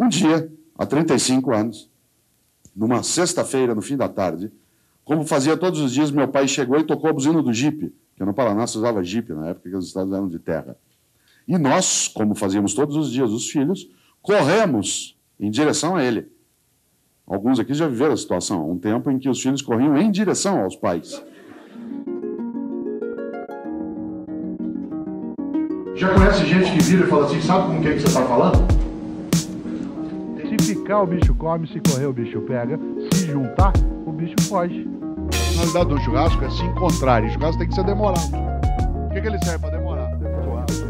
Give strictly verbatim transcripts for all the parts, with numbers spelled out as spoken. Um dia, há trinta e cinco anos, numa sexta-feira, no fim da tarde, como fazia todos os dias, meu pai chegou e tocou a buzina do jipe, que no Paraná se usava jipe, na época que os estados eram de terra. E nós, como fazíamos todos os dias, os filhos, corremos em direção a ele. Alguns aqui já viveram a situação, um tempo em que os filhos corriam em direção aos pais. Já conhece gente que vira e fala assim, sabe com quem que você está falando? Se picar, o bicho come, se correr, o bicho pega, se juntar, o bicho foge. A finalidade do churrasco é se encontrar, e o churrasco tem que ser demorado. O que, que ele serve para demorar? Eu acho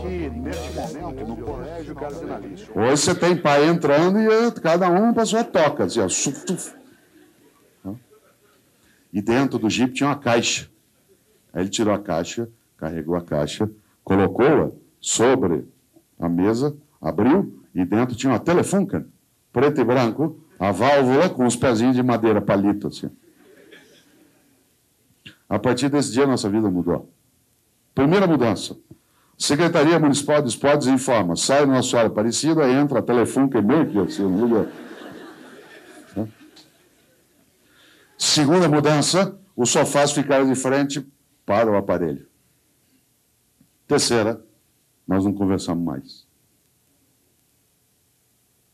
que, neste momento, no colégio cardinalício... Hoje você tem pai entrando e cada um para sua toca, assim, ó, suf, tuf. E dentro do jipe tinha uma caixa. Aí ele tirou a caixa, carregou a caixa, colocou-a sobre a mesa, abriu, e dentro tinha uma telefunken, preto e branco, a válvula com os pezinhos de madeira, palito, assim. A partir desse dia, nossa vida mudou. Primeira mudança. Secretaria Municipal de Esportes informa, sai Nossa Senhora Aparecida, entra a telefunken, meio que assim, muda. Segunda mudança, os sofás ficaram de frente para o aparelho. Terceira, nós não conversamos mais.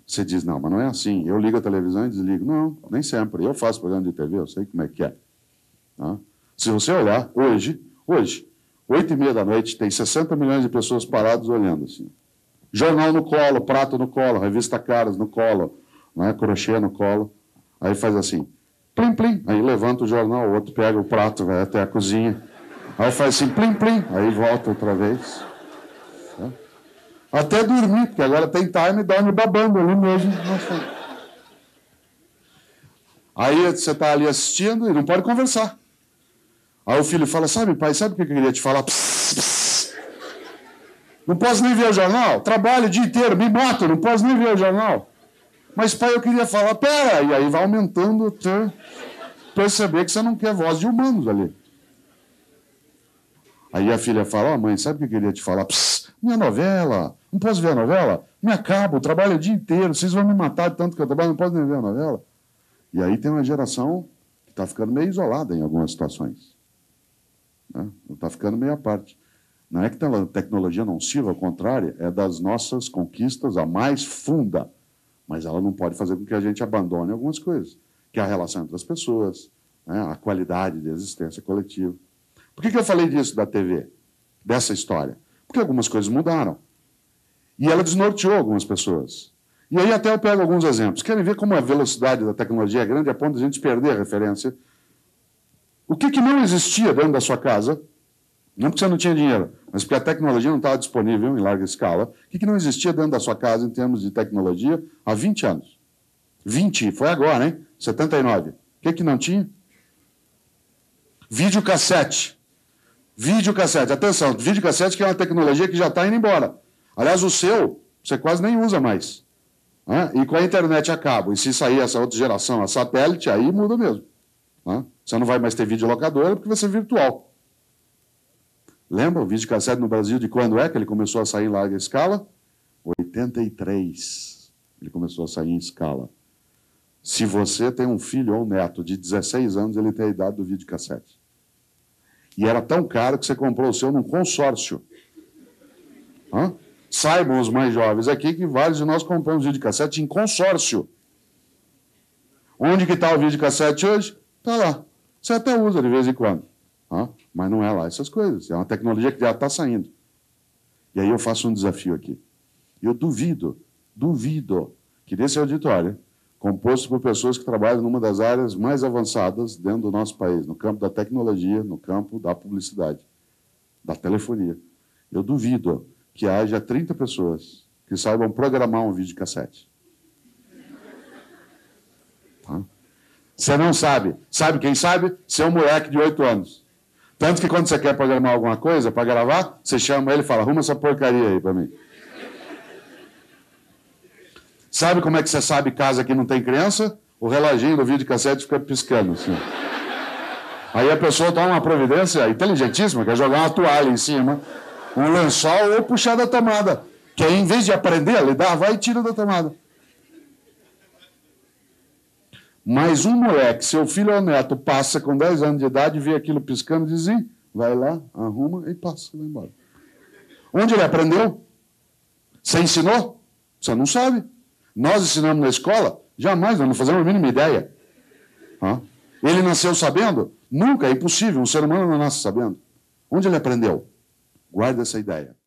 Você diz, não, mas não é assim. Eu ligo a televisão e desligo. Não, nem sempre. Eu faço programa de T V, eu sei como é que é. Tá? Se você olhar, hoje, hoje, oito e meia da noite, tem sessenta milhões de pessoas paradas olhando assim. Jornal no colo, prato no colo, revista Caras no colo, né? Crochê no colo. Aí faz assim, plim, plim. Aí levanta o jornal, o outro pega o prato, vai até a cozinha. Aí faz assim, plim, plim. Aí volta outra vez. Até dormir, porque agora tem time e dorme babando ali mesmo. Aí você está ali assistindo e não pode conversar. Aí o filho fala, sabe, pai, sabe o que eu queria te falar? Pss, pss. Não posso nem ver o jornal. Trabalho o dia inteiro, me mato, não posso nem ver o jornal. Mas, pai, eu queria falar, pera. E aí vai aumentando até perceber que você não quer voz de humanos ali. Aí a filha fala, ó, oh, mãe, sabe o que eu queria te falar? Pss, minha novela, não posso ver a novela? Me acabo, trabalho o dia inteiro, vocês vão me matar de tanto que eu trabalho, não posso nem ver a novela. E aí tem uma geração que está ficando meio isolada em algumas situações. Né? Está ficando meio à parte. Não é que a tecnologia não sirva, ao contrário, é das nossas conquistas a mais funda. Mas ela não pode fazer com que a gente abandone algumas coisas, que é a relação entre as pessoas, né? A qualidade de existência coletiva. Por que, que eu falei disso da T V, dessa história? Porque algumas coisas mudaram. E ela desnorteou algumas pessoas. E aí até eu pego alguns exemplos. Querem ver como a velocidade da tecnologia é grande a ponto de a gente perder a referência? O que, que não existia dentro da sua casa, não porque você não tinha dinheiro, mas porque a tecnologia não estava disponível em larga escala, o que, que não existia dentro da sua casa em termos de tecnologia há vinte anos? vinte, foi agora, hein? setenta e nove. O que, que não tinha? Videocassete. Videocassete, atenção, videocassete que é uma tecnologia que já está indo embora. Aliás, o seu, você quase nem usa mais. Né? E com a internet a cabo, e se sair essa outra geração, a satélite, aí muda mesmo. Né? Você não vai mais ter videolocadora porque vai ser virtual. Lembra o videocassete no Brasil de quando é que ele começou a sair em larga escala? oitenta e três. Ele começou a sair em escala. Se você tem um filho ou um neto de dezesseis anos, ele tem a idade do videocassete. E era tão caro que você comprou o seu num consórcio. Hã? Saibam os mais jovens aqui que vários de nós compramos videocassete em consórcio. Onde que está o videocassete hoje? Está lá. Você até usa de vez em quando. Hã? Mas não é lá essas coisas. É uma tecnologia que já está saindo. E aí eu faço um desafio aqui. Eu duvido, duvido que desse auditório, composto por pessoas que trabalham numa das áreas mais avançadas dentro do nosso país, no campo da tecnologia, no campo da publicidade, da telefonia. Eu duvido que haja trinta pessoas que saibam programar um videocassete. Tá? Você não sabe. Sabe quem sabe? Seu moleque de oito anos. Tanto que quando você quer programar alguma coisa para gravar, você chama ele e fala, arruma essa porcaria aí para mim. Sabe como é que você sabe casa que não tem criança? O reloginho do videocassete fica piscando, assim. Aí a pessoa toma uma providência inteligentíssima, que é jogar uma toalha em cima, o lençol ou puxar da tomada. Que aí, em vez de aprender a lidar, vai e tira da tomada. Mas um moleque, seu filho ou neto, passa com dez anos de idade, vê aquilo piscando, diz, e vai lá, arruma e passa, vai embora. Onde ele aprendeu? Você ensinou? Você não sabe. Nós ensinamos na escola? Jamais, nós não fazemos a mínima ideia. Ele nasceu sabendo? Nunca, é impossível. Um ser humano não nasce sabendo. Onde ele aprendeu? Guarda essa ideia.